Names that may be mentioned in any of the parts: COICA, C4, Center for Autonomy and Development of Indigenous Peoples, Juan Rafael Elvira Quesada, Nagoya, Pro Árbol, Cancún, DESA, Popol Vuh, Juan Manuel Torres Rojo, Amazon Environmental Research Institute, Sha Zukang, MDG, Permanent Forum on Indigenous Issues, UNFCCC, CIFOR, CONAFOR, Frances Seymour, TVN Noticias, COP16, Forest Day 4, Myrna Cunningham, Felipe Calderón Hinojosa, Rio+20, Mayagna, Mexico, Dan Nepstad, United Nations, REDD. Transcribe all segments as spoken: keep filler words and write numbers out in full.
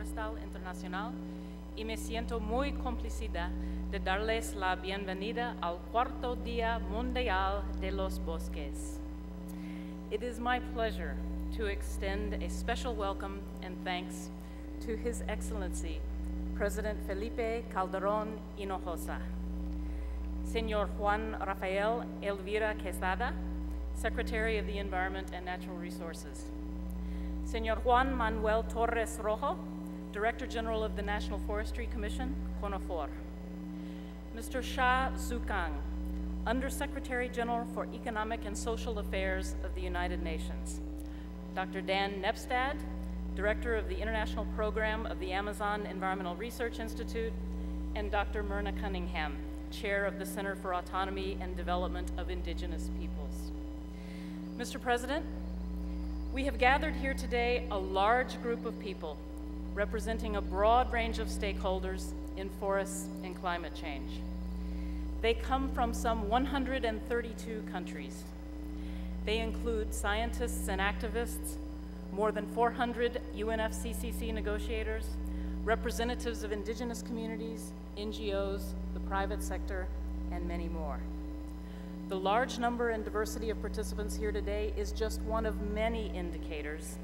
Forestal Internacional y me siento muy complacida de darles la bienvenida al cuarto Día Mundial de los Bosques. It is my pleasure to extend a special welcome and thanks to His Excellency, President Felipe Calderón Hinojosa, Señor Juan Rafael Elvira Quesada, Secretary of the Environment and Natural Resources, Señor Juan Manuel Torres Rojo, Director General of the National Forestry Commission, CONAFOR, Mister Sha Zukang, Undersecretary General for Economic and Social Affairs of the United Nations, Doctor Dan Nepstad, Director of the International Program of the Amazon Environmental Research Institute, and Doctor Myrna Cunningham, Chair of the Center for Autonomy and Development of Indigenous Peoples. Mister President, we have gathered here today a large group of people representing a broad range of stakeholders in forests and climate change. They come from some one hundred thirty-two countries. They include scientists and activists, more than four hundred U N F C C C negotiators, representatives of indigenous communities, N G Os, the private sector, and many more. The large number and diversity of participants here today is just one of many indicators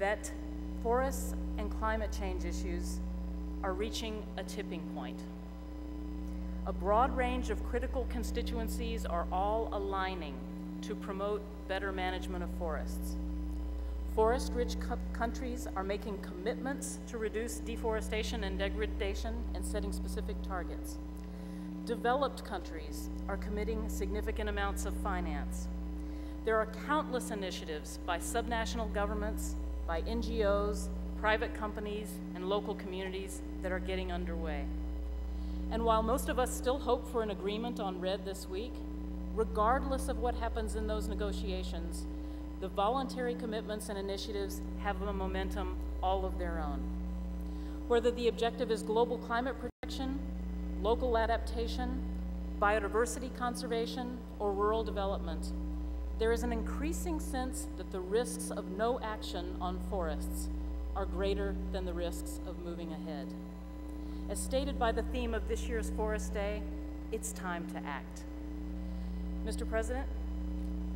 that forests and climate change issues are reaching a tipping point. A broad range of critical constituencies are all aligning to promote better management of forests. Forest-rich countries are making commitments to reduce deforestation and degradation and setting specific targets. Developed countries are committing significant amounts of finance. There are countless initiatives by subnational governments, by N G Os, private companies, and local communities that are getting underway. And while most of us still hope for an agreement on REDD this week, regardless of what happens in those negotiations, the voluntary commitments and initiatives have a momentum all of their own. Whether the objective is global climate protection, local adaptation, biodiversity conservation, or rural development, there is an increasing sense that the risks of no action on forests are greater than the risks of moving ahead. As stated by the theme of this year's Forest Day, it's time to act. Mister President,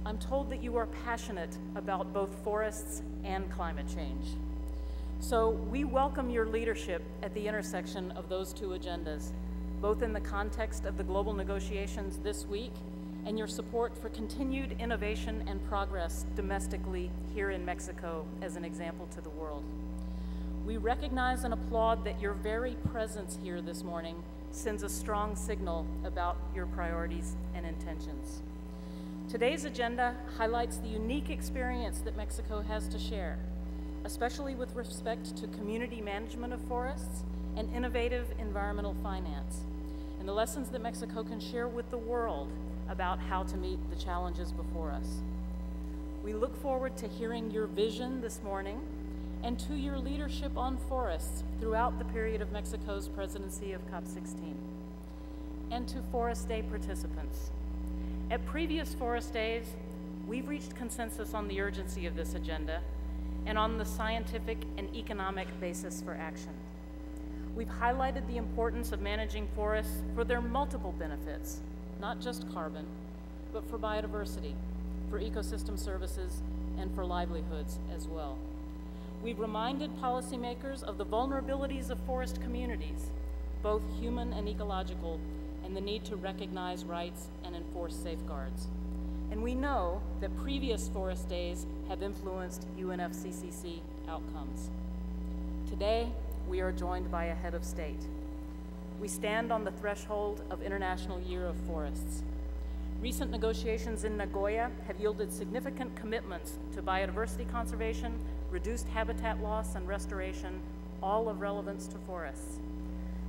I'm told that you are passionate about both forests and climate change. So we welcome your leadership at the intersection of those two agendas, both in the context of the global negotiations this week and your support for continued innovation and progress domestically here in Mexico as an example to the world. We recognize and applaud that your very presence here this morning sends a strong signal about your priorities and intentions. Today's agenda highlights the unique experience that Mexico has to share, especially with respect to community management of forests and innovative environmental finance, and the lessons that Mexico can share with the world about how to meet the challenges before us. We look forward to hearing your vision this morning and to your leadership on forests throughout the period of Mexico's presidency of COP sixteen. And to Forest Day participants. At previous Forest Days, we've reached consensus on the urgency of this agenda and on the scientific and economic basis for action. We've highlighted the importance of managing forests for their multiple benefits, not just carbon, but for biodiversity, for ecosystem services, and for livelihoods as well. We've reminded policymakers of the vulnerabilities of forest communities, both human and ecological, and the need to recognize rights and enforce safeguards. And we know that previous Forest Days have influenced U N F C C C outcomes. Today, we are joined by a head of state. We stand on the threshold of International Year of Forests. Recent negotiations in Nagoya have yielded significant commitments to biodiversity conservation, reduced habitat loss and restoration, all of relevance to forests.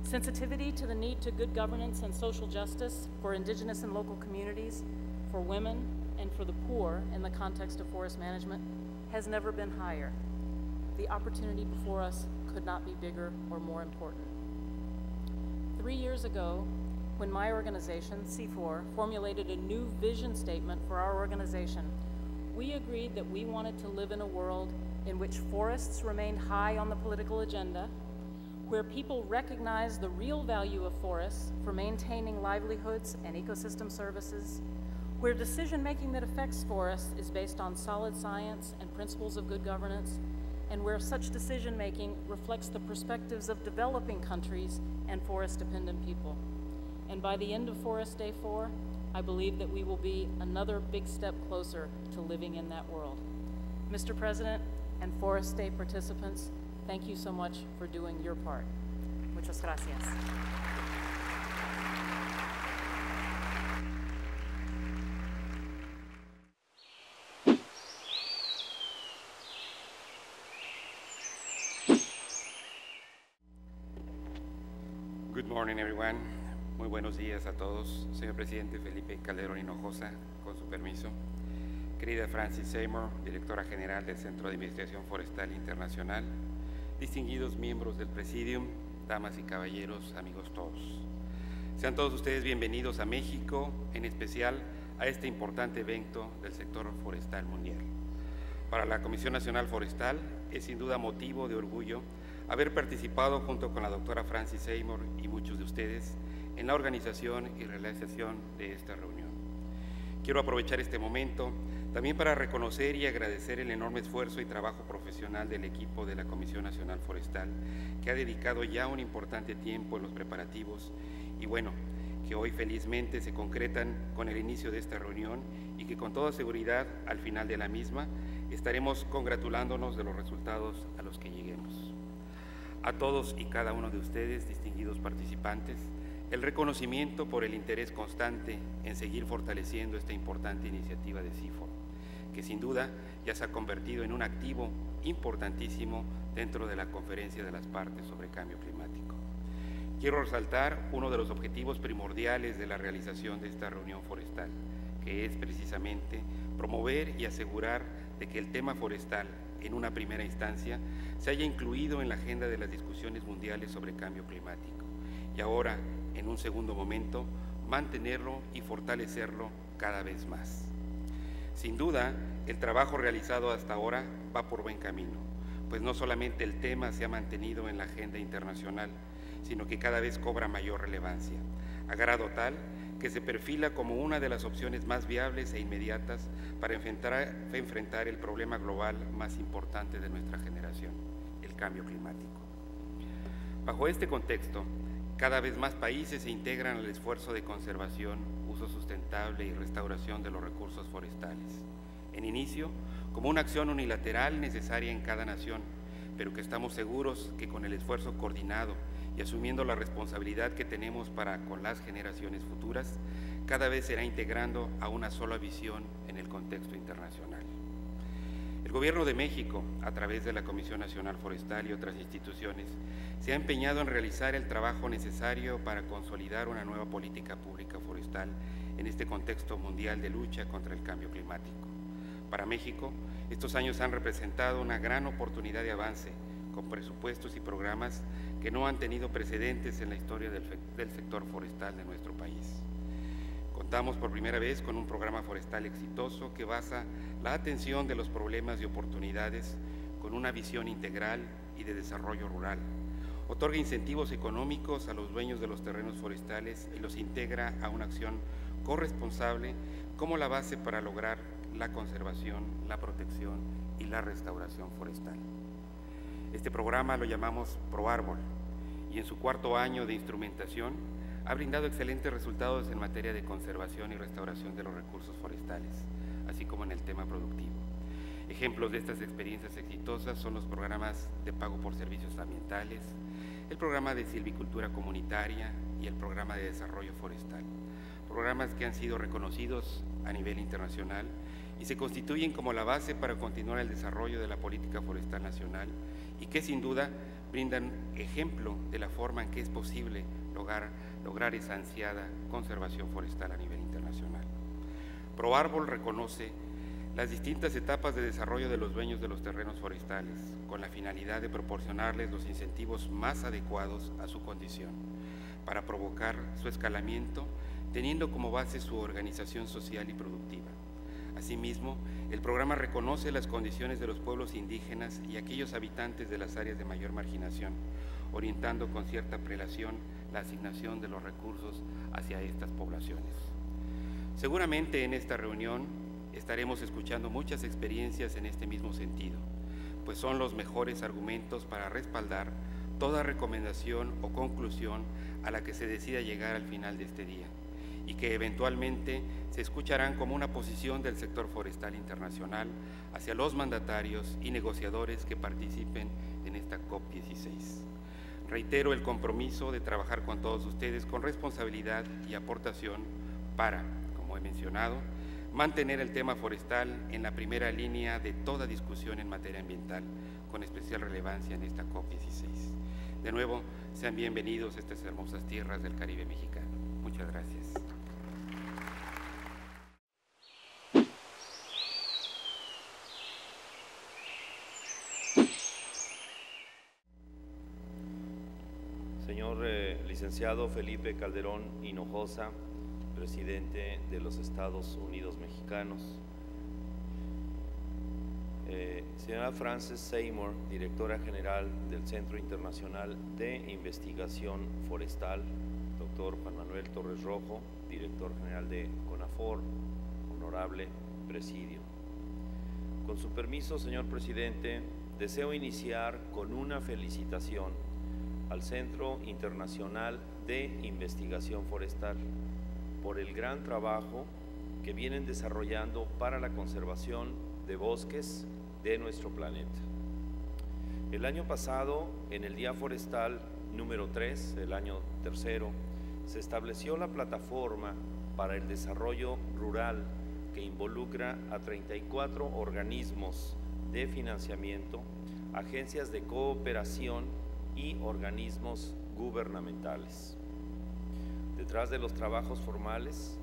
Sensitivity to the need to good governance and social justice for indigenous and local communities, for women, and for the poor in the context of forest management has never been higher. The opportunity before us could not be bigger or more important. Three years ago, when my organization, C four, formulated a new vision statement for our organization, we agreed that we wanted to live in a world in which forests remain high on the political agenda, where people recognize the real value of forests for maintaining livelihoods and ecosystem services, where decision-making that affects forests is based on solid science and principles of good governance, and where such decision-making reflects the perspectives of developing countries and forest-dependent people. And by the end of Forest Day four, I believe that we will be another big step closer to living in that world. Mister President and Forest Day participants, thank you so much for doing your part. Muchas gracias. Good morning, everyone. Muy buenos días a todos. Señor Presidente Felipe Calderón Hinojosa, con su permiso. Querida Frances Seymour, Directora General del Centro de Investigación Forestal Internacional, distinguidos miembros del Presidium, damas y caballeros, amigos todos. Sean todos ustedes bienvenidos a México, en especial a este importante evento del sector forestal mundial. Para la Comisión Nacional Forestal es sin duda motivo de orgullo haber participado junto con la doctora Frances Seymour y muchos de ustedes en la organización y realización de esta reunión. Quiero aprovechar este momento también para reconocer y agradecer el enorme esfuerzo y trabajo profesional del equipo de la Comisión Nacional Forestal, que ha dedicado ya un importante tiempo en los preparativos y bueno, que hoy felizmente se concretan con el inicio de esta reunión y que con toda seguridad al final de la misma estaremos congratulándonos de los resultados a los que lleguemos. A todos y cada uno de ustedes, distinguidos participantes, el reconocimiento por el interés constante en seguir fortaleciendo esta importante iniciativa de C I F O R. Que sin duda ya se ha convertido en un activo importantísimo dentro de la Conferencia de las Partes sobre Cambio Climático. Quiero resaltar uno de los objetivos primordiales de la realización de esta reunión forestal, que es precisamente promover y asegurar de que el tema forestal, en una primera instancia, se haya incluido en la agenda de las discusiones mundiales sobre cambio climático y ahora, en un segundo momento, mantenerlo y fortalecerlo cada vez más. Sin duda, el trabajo realizado hasta ahora va por buen camino, pues no solamente el tema se ha mantenido en la agenda internacional, sino que cada vez cobra mayor relevancia, a grado tal que se perfila como una de las opciones más viables e inmediatas para enfrentar, enfrentar el problema global más importante de nuestra generación, el cambio climático. Bajo este contexto, cada vez más países se integran al esfuerzo de conservación, uso sustentable y restauración de los recursos forestales. En inicio, como una acción unilateral necesaria en cada nación, pero que estamos seguros que con el esfuerzo coordinado y asumiendo la responsabilidad que tenemos para con las generaciones futuras, cada vez se irá integrando a una sola visión en el contexto internacional. El Gobierno de México, a través de la Comisión Nacional Forestal y otras instituciones, se ha empeñado en realizar el trabajo necesario para consolidar una nueva política pública forestal en este contexto mundial de lucha contra el cambio climático. Para México, estos años han representado una gran oportunidad de avance, con presupuestos y programas que no han tenido precedentes en la historia del, del sector forestal de nuestro país. Contamos por primera vez con un programa forestal exitoso que basa la atención de los problemas y oportunidades con una visión integral y de desarrollo rural. Otorga incentivos económicos a los dueños de los terrenos forestales y los integra a una acción corresponsable como la base para lograr la conservación, la protección y la restauración forestal. Este programa lo llamamos Pro Árbol y en su cuarto año de instrumentación ha brindado excelentes resultados en materia de conservación y restauración de los recursos forestales, así como en el tema productivo. Ejemplos de estas experiencias exitosas son los programas de pago por servicios ambientales, el programa de silvicultura comunitaria y el programa de desarrollo forestal, programas que han sido reconocidos a nivel internacional y se constituyen como la base para continuar el desarrollo de la política forestal nacional y que sin duda brindan ejemplo de la forma en que es posible lograr, lograr esa ansiada conservación forestal a nivel internacional. Pro Árbol reconoce las distintas etapas de desarrollo de los dueños de los terrenos forestales, con la finalidad de proporcionarles los incentivos más adecuados a su condición, para provocar su escalamiento, teniendo como base su organización social y productiva. Asimismo, el programa reconoce las condiciones de los pueblos indígenas y aquellos habitantes de las áreas de mayor marginación, orientando con cierta prelación la asignación de los recursos hacia estas poblaciones. Seguramente en esta reunión estaremos escuchando muchas experiencias en este mismo sentido, pues son los mejores argumentos para respaldar toda recomendación o conclusión a la que se decida llegar al final de este día, y que eventualmente se escucharán como una posición del sector forestal internacional hacia los mandatarios y negociadores que participen en esta COP dieciséis. Reitero el compromiso de trabajar con todos ustedes con responsabilidad y aportación para, como he mencionado, mantener el tema forestal en la primera línea de toda discusión en materia ambiental, con especial relevancia en esta COP dieciséis. De nuevo, sean bienvenidos a estas hermosas tierras del Caribe mexicano. Muchas gracias. Señor eh, licenciado Felipe Calderón Hinojosa, presidente de los Estados Unidos Mexicanos. Eh, señora Frances Seymour, directora general del Centro Internacional de Investigación Forestal. Doctor Juan Manuel Torres Rojo, director general de CONAFOR. Honorable Presidio. Con su permiso, señor presidente, deseo iniciar con una felicitación al Centro Internacional de Investigación Forestal por el gran trabajo que vienen desarrollando para la conservación de bosques de nuestro planeta. El año pasado, en el Día Forestal número tres, el año tercero, se estableció la plataforma para el desarrollo rural que involucra a treinta y cuatro organismos de financiamiento, agencias de cooperación y organismos gubernamentales. Detrás de los trabajos formales,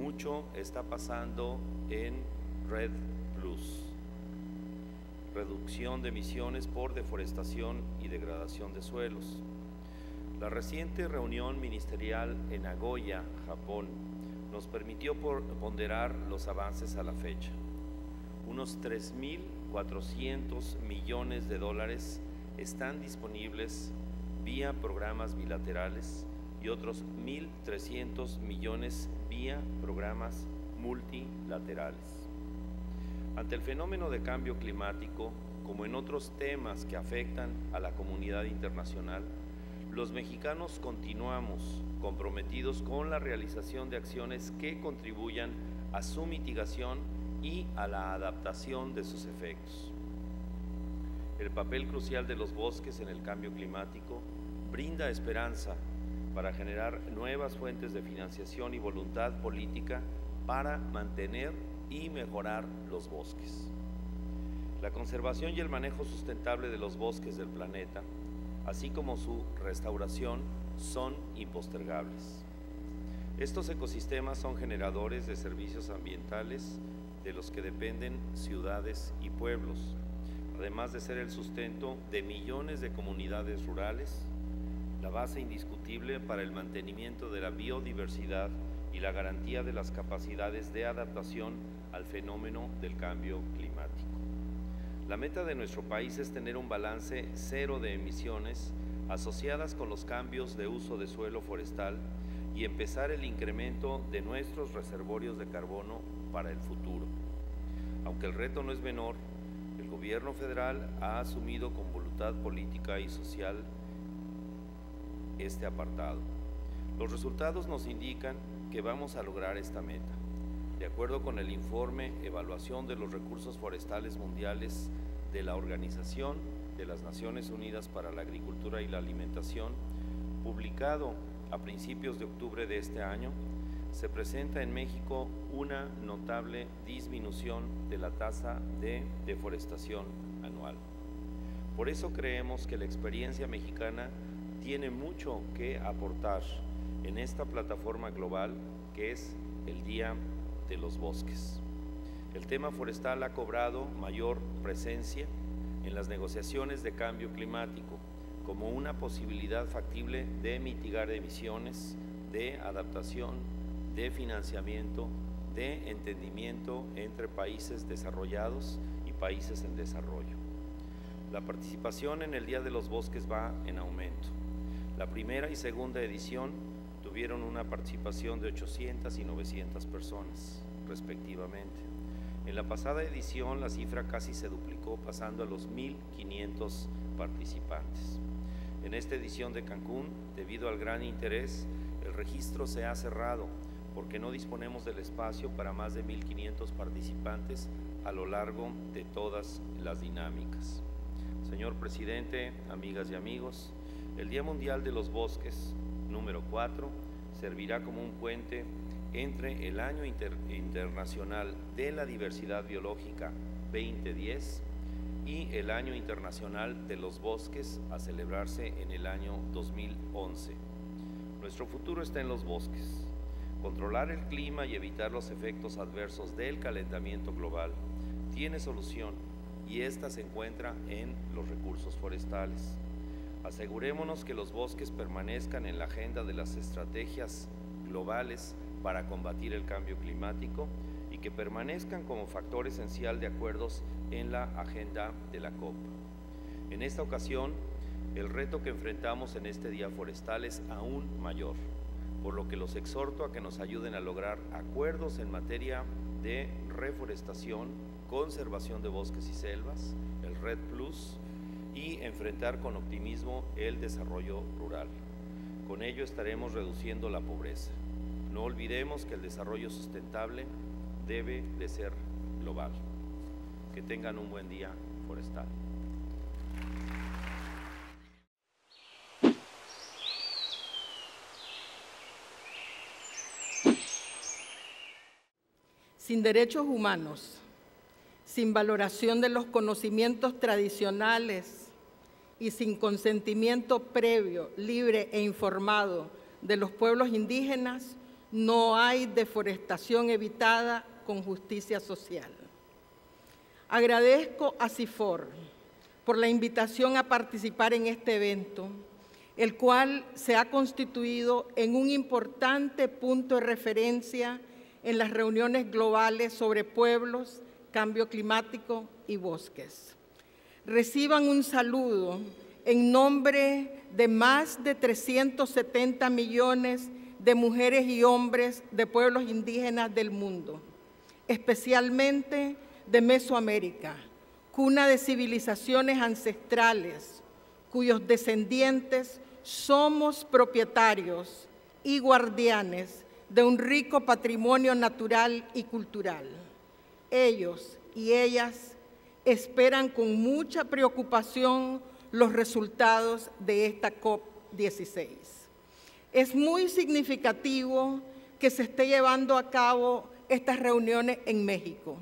mucho está pasando en REDD Plus, reducción de emisiones por deforestación y degradación de suelos. La reciente reunión ministerial en Nagoya, Japón, nos permitió ponderar los avances a la fecha. Unos tres mil cuatrocientos millones de dólares están disponibles vía programas bilaterales y otros mil trescientos millones vía programas multilaterales. Ante el fenómeno de cambio climático, como en otros temas que afectan a la comunidad internacional, los mexicanos continuamos comprometidos con la realización de acciones que contribuyan a su mitigación y a la adaptación de sus efectos. El papel crucial de los bosques en el cambio climático brinda esperanza para generar nuevas fuentes de financiación y voluntad política para mantener y mejorar los bosques. La conservación y el manejo sustentable de los bosques del planeta, así como su restauración, son impostergables. Estos ecosistemas son generadores de servicios ambientales de los que dependen ciudades y pueblos, además de ser el sustento de millones de comunidades rurales, la base indiscutible para el mantenimiento de la biodiversidad y la garantía de las capacidades de adaptación al fenómeno del cambio climático. La meta de nuestro país es tener un balance cero de emisiones asociadas con los cambios de uso de suelo forestal y empezar el incremento de nuestros reservorios de carbono para el futuro. Aunque el reto no es menor, el gobierno federal ha asumido con voluntad política y social este apartado. Los resultados nos indican que vamos a lograr esta meta. De acuerdo con el informe Evaluación de los Recursos Forestales Mundiales de la Organización de las Naciones Unidas para la Agricultura y la Alimentación, publicado a principios de octubre de este año, se presenta en México una notable disminución de la tasa de deforestación anual. Por eso creemos que la experiencia mexicana tiene mucho que aportar en esta plataforma global que es el Día de los bosques. El tema forestal ha cobrado mayor presencia en las negociaciones de cambio climático como una posibilidad factible de mitigar emisiones, de adaptación, de financiamiento, de entendimiento entre países desarrollados y países en desarrollo. La participación en el Día de los Bosques va en aumento. La primera y segunda edición tuvieron una participación de ochocientas y novecientas personas, respectivamente. En la pasada edición la cifra casi se duplicó, pasando a los mil quinientos participantes. En esta edición de Cancún, debido al gran interés, el registro se ha cerrado porque no disponemos del espacio para más de mil quinientos participantes a lo largo de todas las dinámicas. Señor Presidente, amigas y amigos, el Día Mundial de los Bosques, número cuatro, servirá como un puente entre el Año Inter- Internacional de la Diversidad Biológica veinte diez y el Año Internacional de los Bosques, a celebrarse en el año dos mil once. Nuestro futuro está en los bosques. Controlar el clima y evitar los efectos adversos del calentamiento global tiene solución, y esta se encuentra en los recursos forestales. Asegurémonos que los bosques permanezcan en la agenda de las estrategias globales para combatir el cambio climático y que permanezcan como factor esencial de acuerdos en la agenda de la COP. En esta ocasión, el reto que enfrentamos en este Día Forestal es aún mayor, por lo que los exhorto a que nos ayuden a lograr acuerdos en materia de reforestación, conservación de bosques y selvas, el REDD Plus, y enfrentar con optimismo el desarrollo rural. Con ello estaremos reduciendo la pobreza. No olvidemos que el desarrollo sustentable debe de ser global. Que tengan un buen día forestal. Sin derechos humanos, sin valoración de los conocimientos tradicionales y sin consentimiento previo, libre e informado de los pueblos indígenas, no hay deforestación evitada con justicia social. Agradezco a CIFOR por la invitación a participar en este evento, el cual se ha constituido en un importante punto de referencia en las reuniones globales sobre pueblos, cambio climático y bosques. Reciban un saludo en nombre de más de trescientos setenta millones de mujeres y hombres de pueblos indígenas del mundo, especialmente de Mesoamérica, cuna de civilizaciones ancestrales, cuyos descendientes somos propietarios y guardianes de un rico patrimonio natural y cultural. Ellos y ellas esperan con mucha preocupación los resultados de esta COP dieciséis. Es muy significativo que se esté llevando a cabo estas reuniones en México,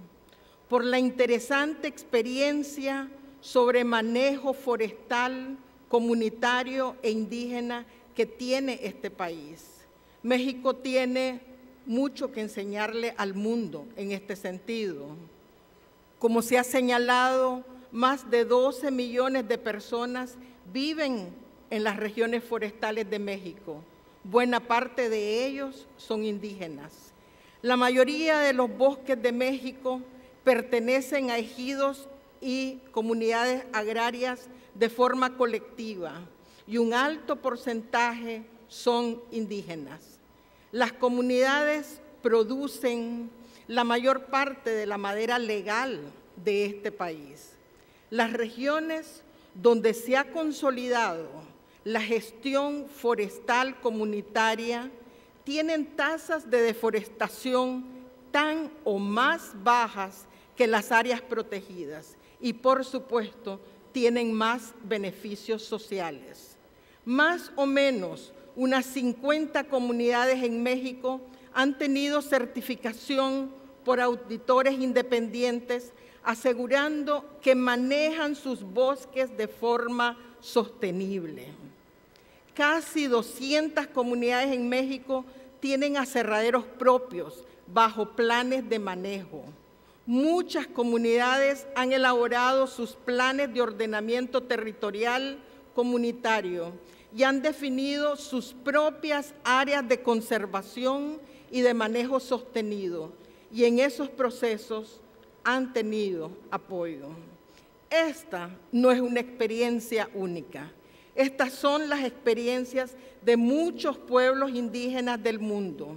por la interesante experiencia sobre manejo forestal, comunitario e indígena que tiene este país. México tiene mucho que enseñarle al mundo en este sentido. Como se ha señalado, más de doce millones de personas viven en las regiones forestales de México. Buena parte de ellos son indígenas. La mayoría de los bosques de México pertenecen a ejidos y comunidades agrarias de forma colectiva, y un alto porcentaje son indígenas. Las comunidades producen la mayor parte de la madera legal de este país. Las regiones donde se ha consolidado la gestión forestal comunitaria tienen tasas de deforestación tan o más bajas que las áreas protegidas y, por supuesto, tienen más beneficios sociales. Más o menos unas cincuenta comunidades en México han tenido certificación por auditores independientes, asegurando que manejan sus bosques de forma sostenible. Casi doscientas comunidades en México tienen aserraderos propios bajo planes de manejo. Muchas comunidades han elaborado sus planes de ordenamiento territorial comunitario y han definido sus propias áreas de conservación y de manejo sostenido, y en esos procesos han tenido apoyo. Esta no es una experiencia única. Estas son las experiencias de muchos pueblos indígenas del mundo.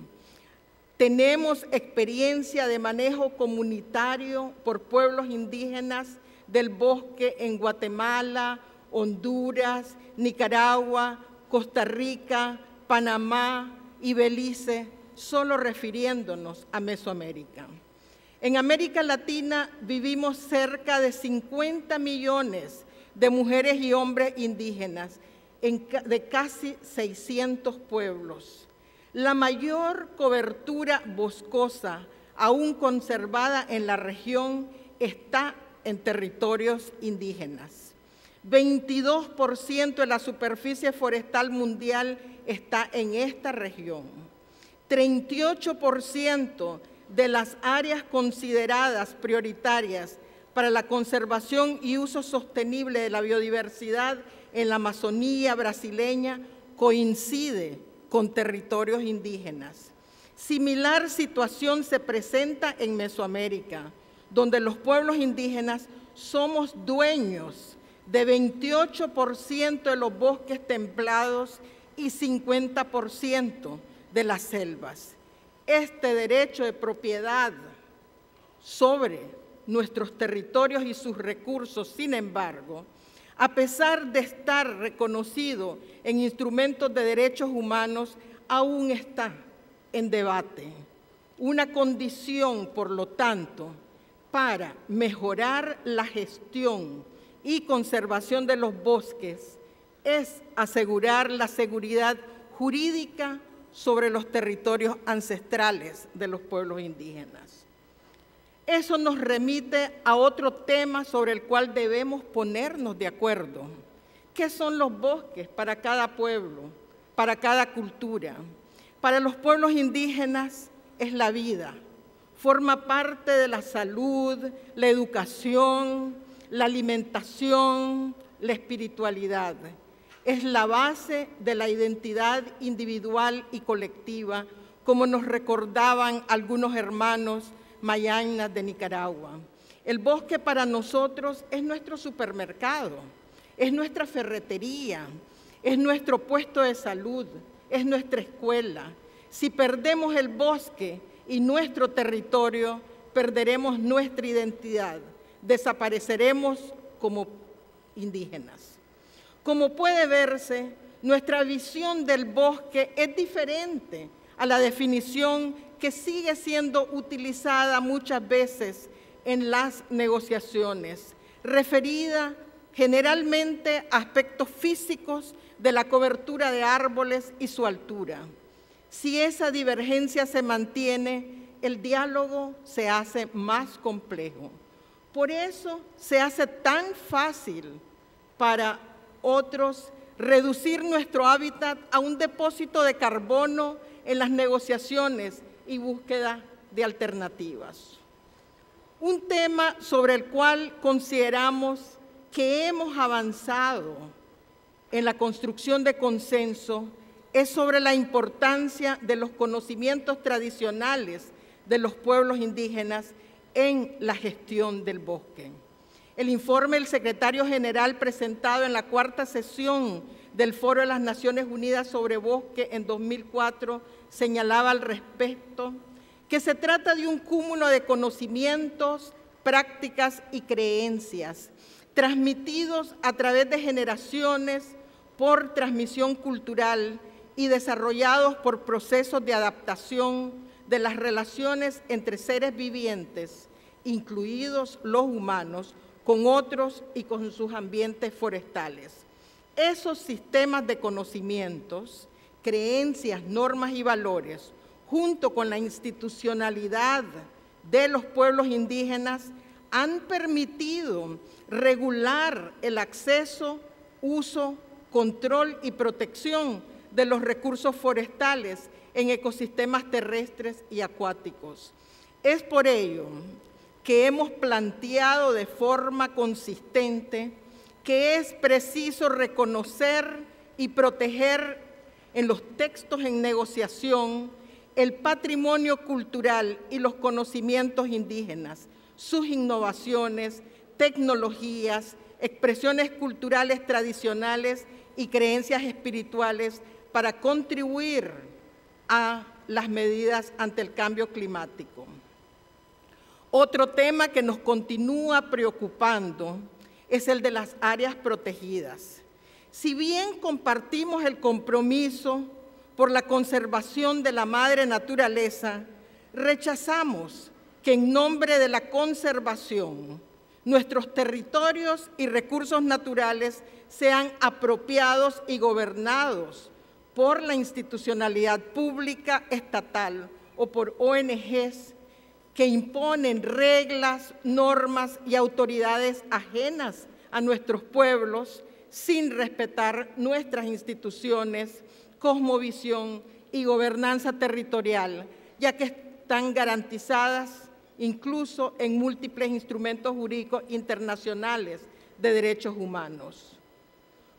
Tenemos experiencia de manejo comunitario por pueblos indígenas del bosque en Guatemala, Honduras, Nicaragua, Costa Rica, Panamá y Belice, solo refiriéndonos a Mesoamérica. En América Latina vivimos cerca de cincuenta millones de mujeres y hombres indígenas en, de casi seiscientos pueblos. La mayor cobertura boscosa aún conservada en la región está en territorios indígenas. veintidós por ciento de la superficie forestal mundial está en esta región. treinta y ocho por ciento de las áreas consideradas prioritarias para la conservación y uso sostenible de la biodiversidad en la Amazonía brasileña coincide con territorios indígenas. Similar situación se presenta en Mesoamérica, donde los pueblos indígenas somos dueños de veintiocho por ciento de los bosques templados y cincuenta por ciento de las selvas. Este derecho de propiedad sobre nuestros territorios y sus recursos, sin embargo, a pesar de estar reconocido en instrumentos de derechos humanos, aún está en debate. Una condición, por lo tanto, para mejorar la gestión y conservación de los bosques es asegurar la seguridad jurídica sobre los territorios ancestrales de los pueblos indígenas. Eso nos remite a otro tema sobre el cual debemos ponernos de acuerdo. ¿Qué son los bosques para cada pueblo, para cada cultura? Para los pueblos indígenas es la vida. Forma parte de la salud, la educación, la alimentación, la espiritualidad. Es la base de la identidad individual y colectiva, como nos recordaban algunos hermanos mayagnas de Nicaragua. El bosque para nosotros es nuestro supermercado, es nuestra ferretería, es nuestro puesto de salud, es nuestra escuela. Si perdemos el bosque y nuestro territorio, perderemos nuestra identidad, desapareceremos como indígenas. Como puede verse, nuestra visión del bosque es diferente a la definición que sigue siendo utilizada muchas veces en las negociaciones, referida generalmente a aspectos físicos de la cobertura de árboles y su altura. Si esa divergencia se mantiene, el diálogo se hace más complejo. Por eso se hace tan fácil para otros, reducir nuestro hábitat a un depósito de carbono en las negociaciones y búsqueda de alternativas. Un tema sobre el cual consideramos que hemos avanzado en la construcción de consenso es sobre la importancia de los conocimientos tradicionales de los pueblos indígenas en la gestión del bosque. El informe del secretario general presentado en la cuarta sesión del Foro de las Naciones Unidas sobre Bosque en dos mil cuatro señalaba al respecto que se trata de un cúmulo de conocimientos, prácticas y creencias transmitidos a través de generaciones por transmisión cultural y desarrollados por procesos de adaptación de las relaciones entre seres vivientes, incluidos los humanos, con otros y con sus ambientes forestales. Esos sistemas de conocimientos, creencias, normas y valores, junto con la institucionalidad de los pueblos indígenas, han permitido regular el acceso, uso, control y protección de los recursos forestales en ecosistemas terrestres y acuáticos. Es por ello que hemos planteado de forma consistente que es preciso reconocer y proteger en los textos en negociación el patrimonio cultural y los conocimientos indígenas, sus innovaciones, tecnologías, expresiones culturales tradicionales y creencias espirituales para contribuir a las medidas ante el cambio climático. Otro tema que nos continúa preocupando es el de las áreas protegidas. Si bien compartimos el compromiso por la conservación de la madre naturaleza, rechazamos que en nombre de la conservación nuestros territorios y recursos naturales sean apropiados y gobernados por la institucionalidad pública estatal o por O N Ges que imponen reglas, normas y autoridades ajenas a nuestros pueblos sin respetar nuestras instituciones, cosmovisión y gobernanza territorial, ya que están garantizadas incluso en múltiples instrumentos jurídicos internacionales de derechos humanos.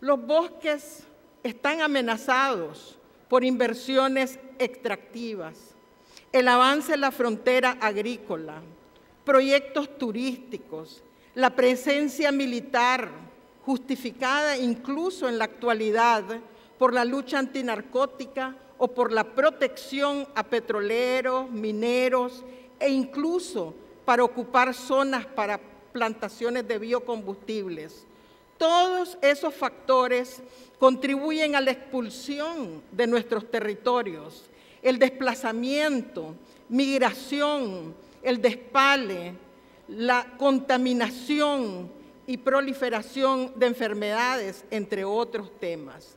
Los bosques están amenazados por inversiones extractivas, el avance en la frontera agrícola, proyectos turísticos, la presencia militar justificada incluso en la actualidad por la lucha antinarcótica o por la protección a petroleros, mineros e incluso para ocupar zonas para plantaciones de biocombustibles. Todos esos factores contribuyen a la expulsión de nuestros territorios, el desplazamiento, migración, el despale, la contaminación y proliferación de enfermedades, entre otros temas.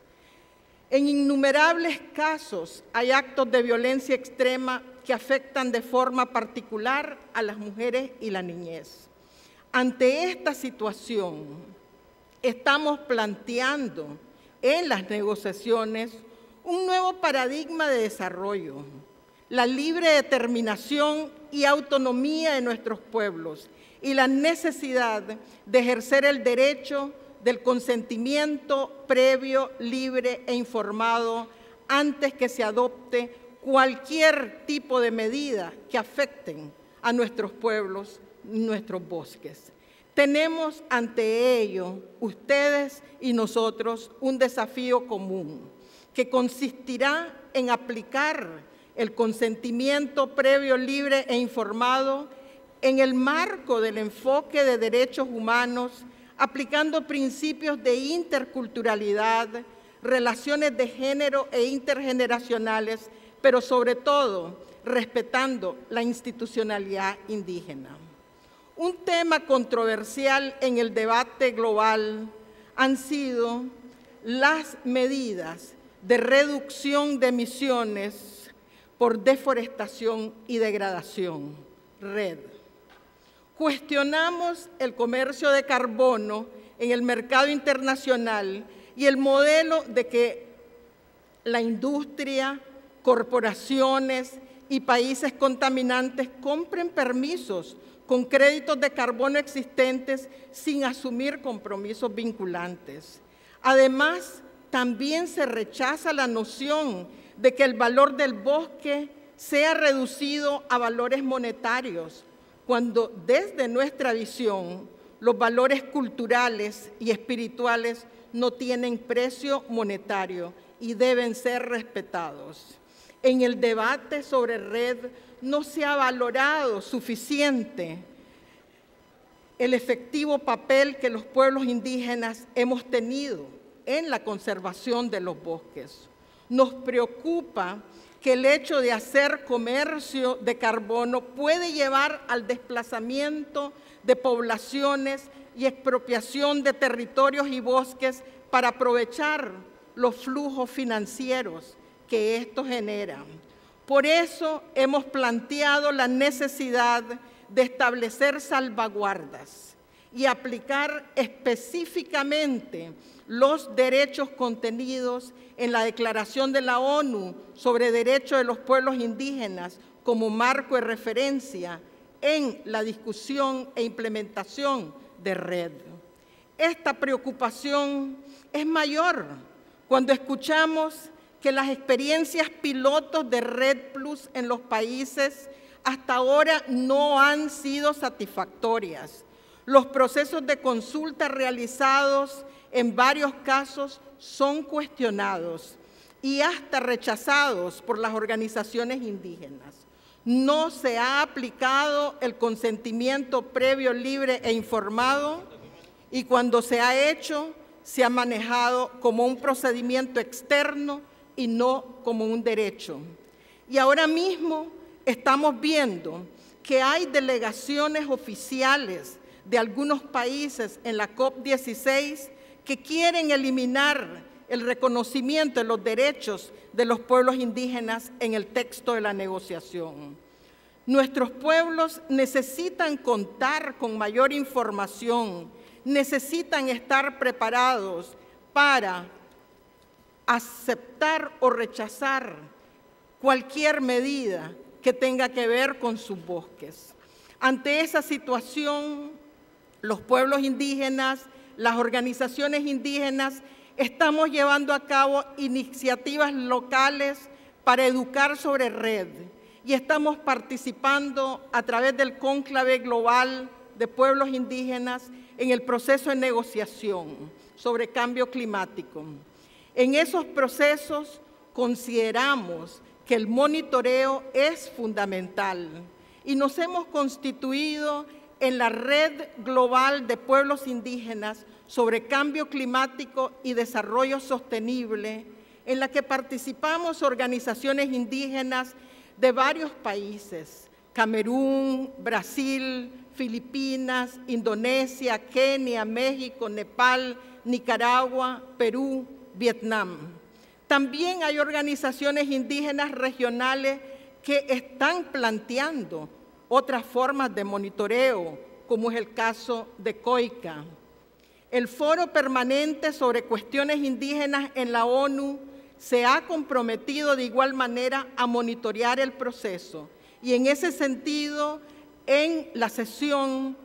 En innumerables casos hay actos de violencia extrema que afectan de forma particular a las mujeres y la niñez. Ante esta situación, estamos planteando en las negociaciones un nuevo paradigma de desarrollo, la libre determinación y autonomía de nuestros pueblos y la necesidad de ejercer el derecho del consentimiento previo, libre e informado antes que se adopte cualquier tipo de medida que afecten a nuestros pueblos, nuestros bosques. Tenemos ante ello, ustedes y nosotros, un desafío común que consistirá en aplicar el consentimiento previo, libre e informado en el marco del enfoque de derechos humanos, aplicando principios de interculturalidad, relaciones de género e intergeneracionales, pero sobre todo respetando la institucionalidad indígena. Un tema controversial en el debate global han sido las medidas de reducción de emisiones por deforestación y degradación, REDD. Cuestionamos el comercio de carbono en el mercado internacional y el modelo de que la industria, corporaciones y países contaminantes compren permisos con créditos de carbono existentes sin asumir compromisos vinculantes. Además, también se rechaza la noción de que el valor del bosque sea reducido a valores monetarios, cuando desde nuestra visión los valores culturales y espirituales no tienen precio monetario y deben ser respetados. En el debate sobre REDD no se ha valorado suficiente el efectivo papel que los pueblos indígenas hemos tenido en la conservación de los bosques. Nos preocupa que el hecho de hacer comercio de carbono puede llevar al desplazamiento de poblaciones y expropiación de territorios y bosques para aprovechar los flujos financieros que esto genera. Por eso hemos planteado la necesidad de establecer salvaguardas y aplicar específicamente los derechos contenidos en la Declaración de la ONU sobre Derechos de los Pueblos Indígenas como marco de referencia en la discusión e implementación de REDD. Esta preocupación es mayor cuando escuchamos que las experiencias pilotos de REDD Plus en los países hasta ahora no han sido satisfactorias. Los procesos de consulta realizados en varios casos son cuestionados y hasta rechazados por las organizaciones indígenas. No se ha aplicado el consentimiento previo, libre e informado, y cuando se ha hecho, se ha manejado como un procedimiento externo y no como un derecho. Y ahora mismo estamos viendo que hay delegaciones oficiales de algunos países en la COP dieciséis que quieren eliminar el reconocimiento de los derechos de los pueblos indígenas en el texto de la negociación. Nuestros pueblos necesitan contar con mayor información, necesitan estar preparados para aceptar o rechazar cualquier medida que tenga que ver con sus bosques. Ante esa situación, los pueblos indígenas, las organizaciones indígenas, estamos llevando a cabo iniciativas locales para educar sobre REDD y estamos participando a través del Cónclave Global de Pueblos Indígenas en el proceso de negociación sobre cambio climático. En esos procesos consideramos que el monitoreo es fundamental y nos hemos constituido en la Red Global de Pueblos Indígenas sobre Cambio Climático y Desarrollo Sostenible, en la que participamos organizaciones indígenas de varios países, Camerún, Brasil, Filipinas, Indonesia, Kenia, México, Nepal, Nicaragua, Perú, Vietnam. También hay organizaciones indígenas regionales que están planteando otras formas de monitoreo, como es el caso de COICA. El Foro Permanente sobre Cuestiones Indígenas en la ONU se ha comprometido de igual manera a monitorear el proceso. Y en ese sentido, en la sesión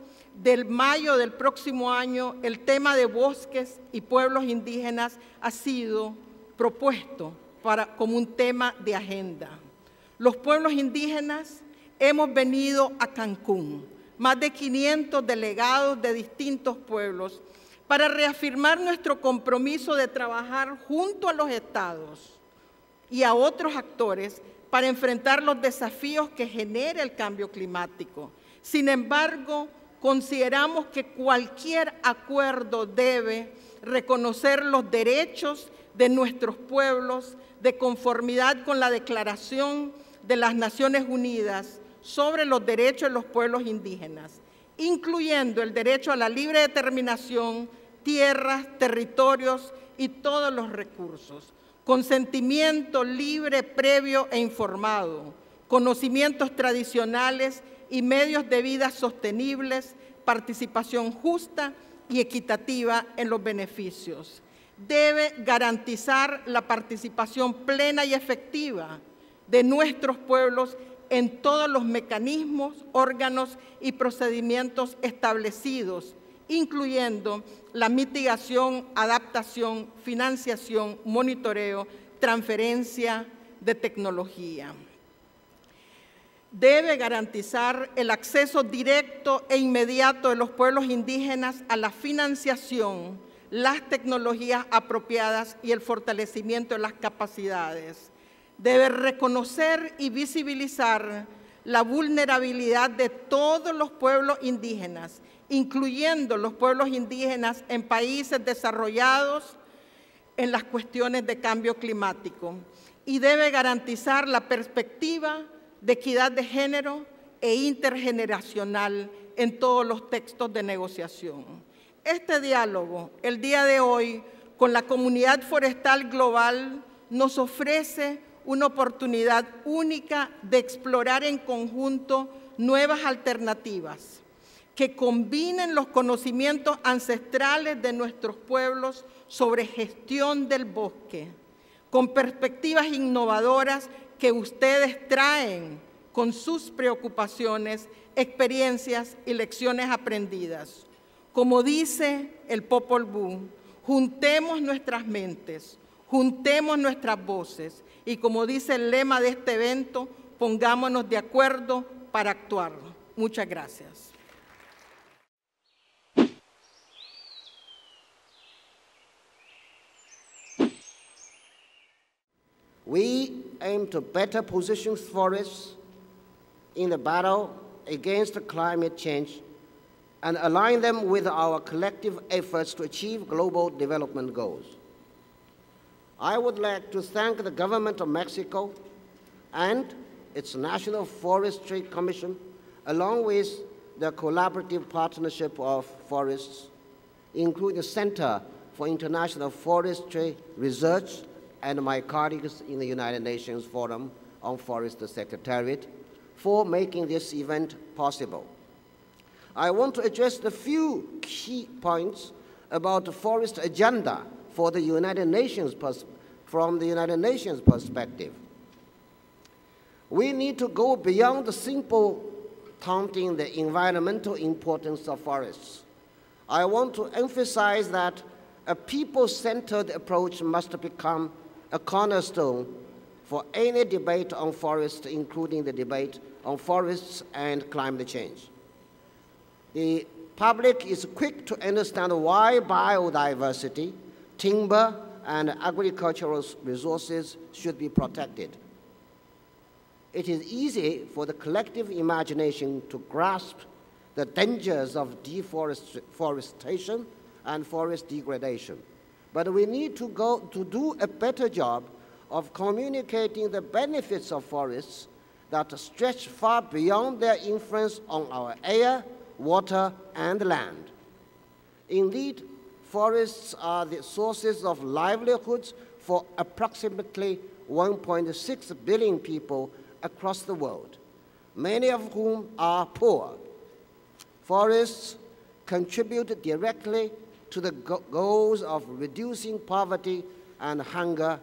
del mayo del próximo año, el tema de bosques y pueblos indígenas ha sido propuesto para, como un tema de agenda. Los pueblos indígenas hemos venido a Cancún, más de quinientos delegados de distintos pueblos, para reafirmar nuestro compromiso de trabajar junto a los estados y a otros actores para enfrentar los desafíos que genera el cambio climático. Sin embargo, consideramos que cualquier acuerdo debe reconocer los derechos de nuestros pueblos de conformidad con la Declaración de las Naciones Unidas sobre los derechos de los pueblos indígenas, incluyendo el derecho a la libre determinación, tierras, territorios y todos los recursos, consentimiento libre, previo e informado, conocimientos tradicionales y medios de vida sostenibles, participación justa y equitativa en los beneficios. Debe garantizar la participación plena y efectiva de nuestros pueblos en todos los mecanismos, órganos y procedimientos establecidos, incluyendo la mitigación, adaptación, financiación, monitoreo, transferencia de tecnología. Debe garantizar el acceso directo e inmediato de los pueblos indígenas a la financiación, las tecnologías apropiadas y el fortalecimiento de las capacidades. Debe reconocer y visibilizar la vulnerabilidad de todos los pueblos indígenas, incluyendo los pueblos indígenas en países desarrollados en las cuestiones de cambio climático. Y debe garantizar la perspectiva de equidad de género e intergeneracional en todos los textos de negociación. Este diálogo, el día de hoy, con la comunidad forestal global, nos ofrece una oportunidad única de explorar en conjunto nuevas alternativas que combinen los conocimientos ancestrales de nuestros pueblos sobre gestión del bosque, con perspectivas innovadoras que ustedes traen con sus preocupaciones, experiencias y lecciones aprendidas. Como dice el Popol Vuh, juntemos nuestras mentes, Juntemos nuestras voces y, como dice el lema de este evento, pongámonos de acuerdo para actuar. Muchas gracias. We aim to better position forests in the battle against climate change and align them with our collective efforts to achieve global development goals. I would like to thank the government of Mexico and its National Forestry Commission, along with the collaborative partnership of forests, including the Center for International Forestry Research and my colleagues in the United Nations Forum on Forest Secretariat for making this event possible. I want to address the few key points about the forest agenda for the United Nations from the United Nations perspective. We need to go beyond the simple taunting the environmental importance of forests. I want to emphasize that a people-centered approach must become a cornerstone for any debate on forests, including the debate on forests and climate change. The public is quick to understand why biodiversity, timber, and agricultural resources should be protected. It is easy for the collective imagination to grasp the dangers of deforestation and forest degradation. But we need to go to do a better job of communicating the benefits of forests that stretch far beyond their influence on our air, water, and land. Indeed, forests are the sources of livelihoods for approximately one point six billion people across the world, many of whom are poor. Forests contribute directly to the goals of reducing poverty and hunger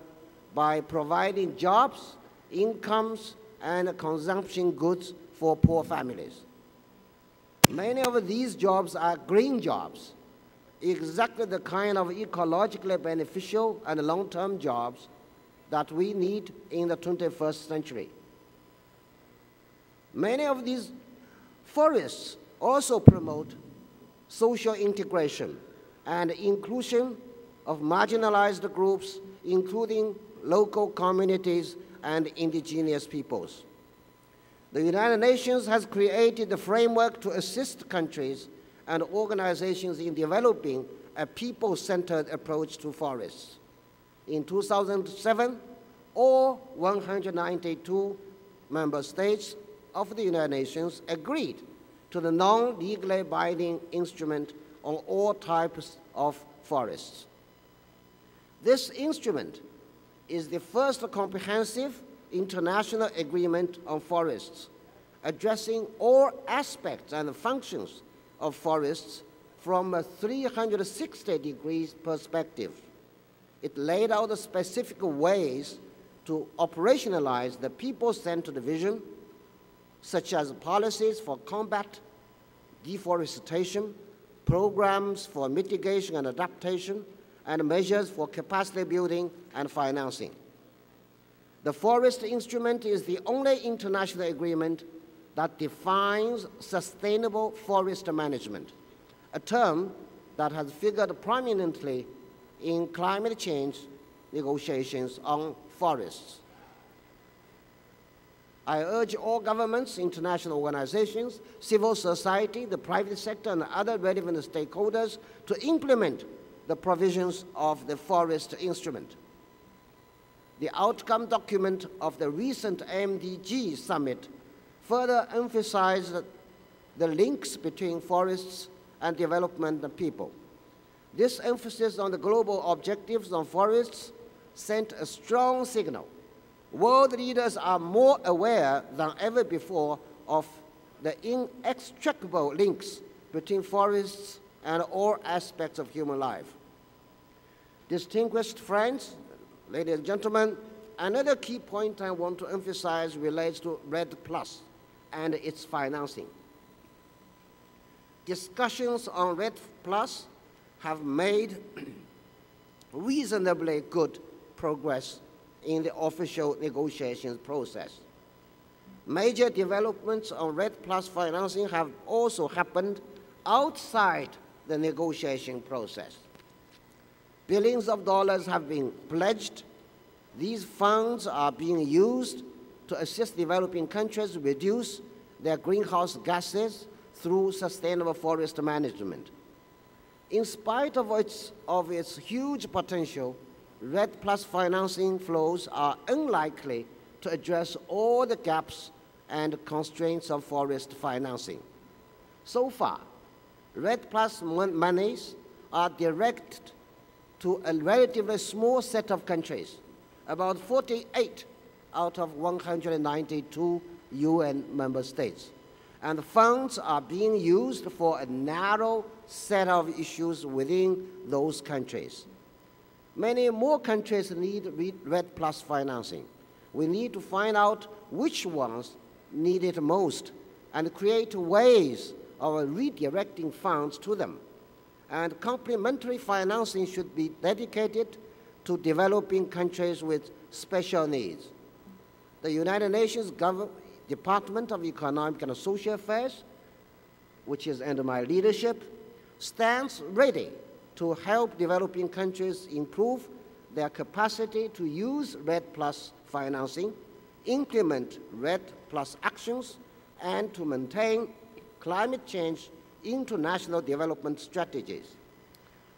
by providing jobs, incomes, and consumption goods for poor families. Many of these jobs are green jobs, exactly the kind of ecologically beneficial and long-term jobs that we need in the twenty-first century. Many of these forests also promote social integration and inclusion of marginalized groups, including local communities and indigenous peoples. The United Nations has created a framework to assist countries and organizations in developing a people-centered approach to forests. In two thousand seven, all one hundred ninety-two member states of the United Nations agreed to the non-legally binding instrument on all types of forests. This instrument is the first comprehensive international agreement on forests, addressing all aspects and functions of forests from a three hundred sixty degree perspective. It laid out the specific ways to operationalize the people-centered vision, such as policies for combat deforestation, programs for mitigation and adaptation, and measures for capacity building and financing. The Forest Instrument is the only international agreement that defines sustainable forest management, a term that has figured prominently in climate change negotiations on forests. I urge all governments, international organizations, civil society, the private sector, and other relevant stakeholders to implement the provisions of the Forest Instrument. The outcome document of the recent M D G summit further emphasized the links between forests and development of people. This emphasis on the global objectives on forests sent a strong signal. World leaders are more aware than ever before of the inextricable links between forests and all aspects of human life. Distinguished friends, ladies and gentlemen, another key point I want to emphasize relates to REDD+ and its financing. Discussions on REDD+ have made reasonably good progress in the official negotiations process. Major developments on REDD Plus financing have also happened outside the negotiation process. Billions of dollars have been pledged. These funds are being used to assist developing countries reduce their greenhouse gases through sustainable forest management. In spite of its, of its huge potential, REDD Plus financing flows are unlikely to address all the gaps and constraints of forest financing. So far, REDD Plus monies are directed to a relatively small set of countries, about forty-eight out of one hundred ninety-two U N member states. And funds are being used for a narrow set of issues within those countries. Many more countries need REDD Plus financing. We need to find out which ones need it most and create ways of redirecting funds to them. And complementary financing should be dedicated to developing countries with special needs. The United Nations Department of Economic and Social Affairs, which is under my leadership, stands ready to help developing countries improve their capacity to use REDD Plus financing, implement REDD Plus actions, and to maintain climate change international development strategies.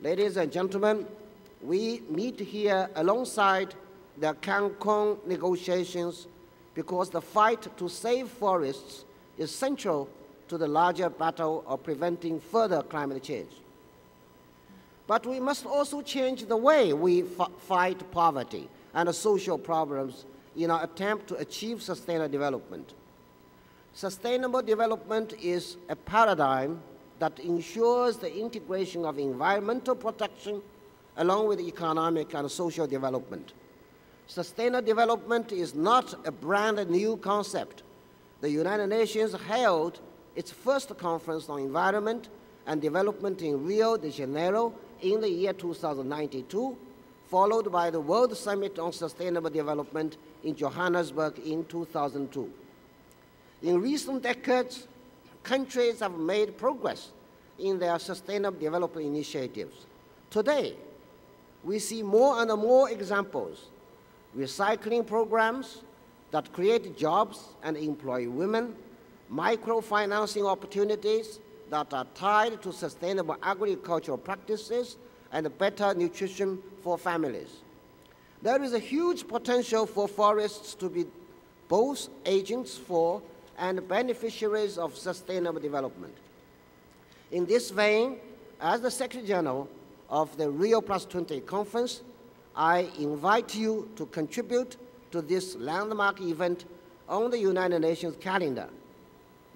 Ladies and gentlemen, we meet here alongside the Cancun negotiations because the fight to save forests is central to the larger battle of preventing further climate change. But we must also change the way we fight poverty and social problems in our attempt to achieve sustainable development. Sustainable development is a paradigm that ensures the integration of environmental protection along with economic and social development. Sustainable development is not a brand new concept. The United Nations held its first conference on environment and development in Rio de Janeiro in the year two thousand ninety-two, followed by the World Summit on Sustainable Development in Johannesburg in two thousand two. In recent decades, countries have made progress in their sustainable development initiatives. Today, we see more and more examples: recycling programs that create jobs and employ women, microfinancing opportunities that are tied to sustainable agricultural practices and better nutrition for families. There is a huge potential for forests to be both agents for and beneficiaries of sustainable development. In this vein, as the Secretary General of the Rio plus twenty conference, I invite you to contribute to this landmark event on the United Nations calendar,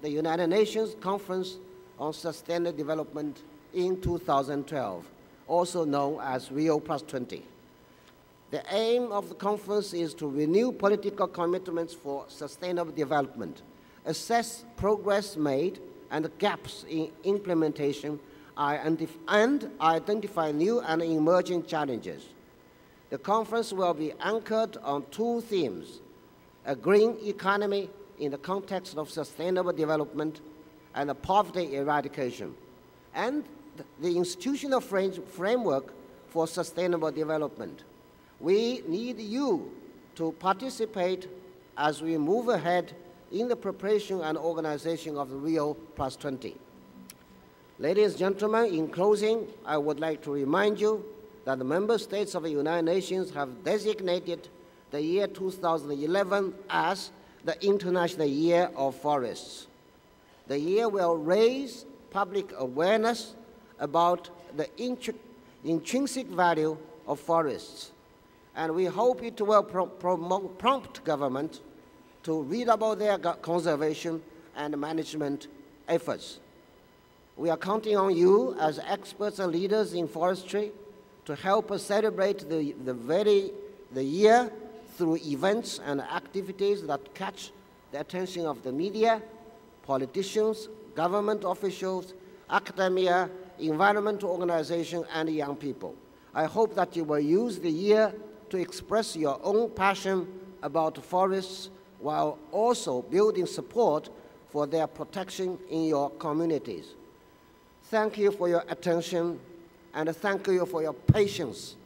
the United Nations Conference on Sustainable Development in two thousand twelve, also known as Rio plus twenty. The aim of the conference is to renew political commitments for sustainable development, assess progress made and gaps in implementation, and identify new and emerging challenges. The conference will be anchored on two themes: a green economy in the context of sustainable development and poverty eradication, and the institutional framework for sustainable development. We need you to participate as we move ahead in the preparation and organization of the Rio plus twenty. Ladies and gentlemen, in closing, I would like to remind you that the member states of the United Nations have designated the year two thousand eleven as the International Year of Forests. The year will raise public awareness about the intri intrinsic value of forests, and we hope it will pro promote, prompt government to redouble their conservation and management efforts. We are counting on you as experts and leaders in forestry to help us celebrate the, the, very, the year through events and activities that catch the attention of the media, politicians, government officials, academia, environmental organizations, and young people. I hope that you will use the year to express your own passion about forests while also building support for their protection in your communities. Thank you for your attention and thank you for your patience.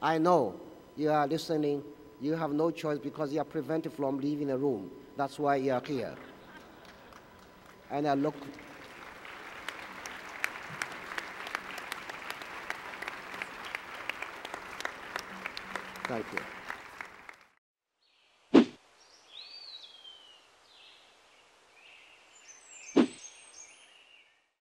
I know you are listening. You have no choice because you are prevented from leaving the room. That's why you are here. And I look, thank you.